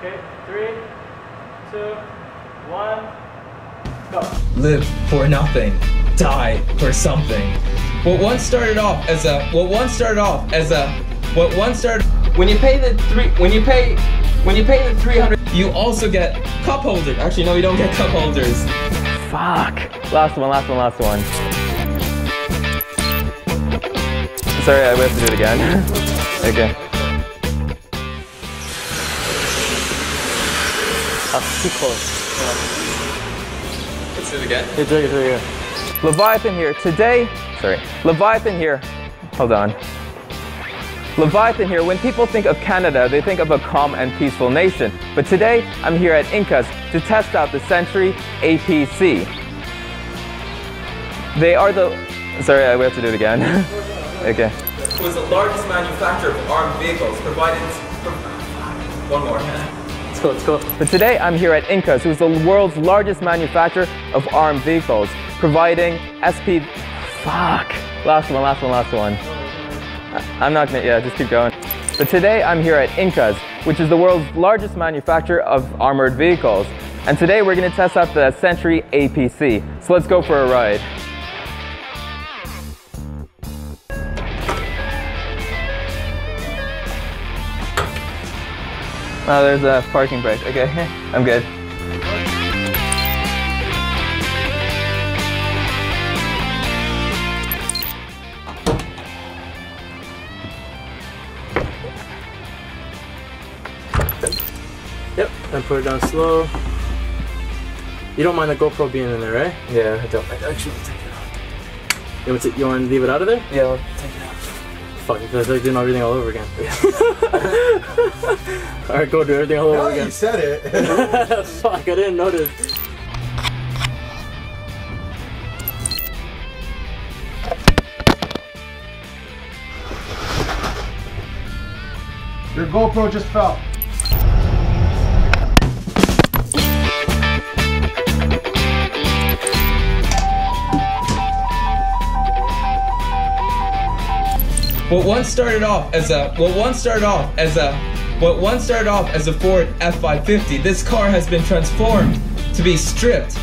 Okay, 3, 2, 1, go. Live for nothing, die for something. When you pay the 300, you also get cup holders. Actually, no, you don't get cup holders. Fuck. Last one. Sorry, I have to do it again. Okay. That's too close. Let's do it again. It's right here. Leviathan here. Today, sorry. Leviathan here. Hold on. Leviathan here, when people think of Canada, they think of a calm and peaceful nation. But today, I'm here at INKAS to test out the Sentry APC. They are the... Sorry, I have to do it again. Okay. It was the largest manufacturer of armed vehicles, provided... One more. It's cool. But today, I'm here at INKAS, who's the world's largest manufacturer of armed vehicles, providing SP... Fuck! Last one. I'm not gonna, yeah, just keep going. But today I'm here at INKAS, which is the world's largest manufacturer of armored vehicles. And today we're gonna test out the Sentry APC. So let's go for a ride. Oh, there's a parking brake. Okay, I'm good. Yep, and put it down slow. You don't mind the GoPro being in there, right? Yeah, I don't. Actually, I'll take it out. You want to leave it out of there? Yeah, I'll take it out. Fuck, it's like doing everything all over again. Alright, go do everything all over again. You said it. Fuck, I didn't notice. Your GoPro just fell. What once started off as a Ford F-550, this car has been transformed to be stripped.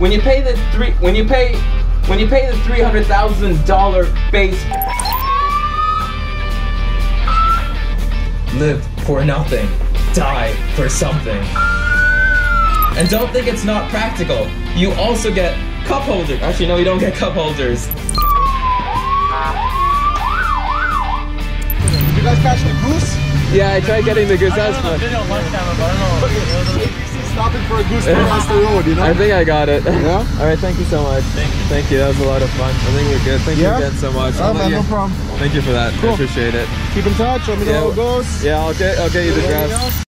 When you pay the $300,000 base, live for nothing, die for something. And don't think it's not practical. You also get cup holders. Actually, no, you don't get cup holders. Did you guys catch the goose? Yeah, I tried getting the goose. I saw the video one time, but I don't know. Stopping for a goose across the road, you know? I think I got it. Yeah? Alright, thank you so much. Thank you. That was a lot of fun. I think we're good. Thank you again so much. Oh, man, no problem. Thank you for that. Cool. I appreciate it. Keep in touch. Let me know how it goes. Yeah, I'll get you the grabs.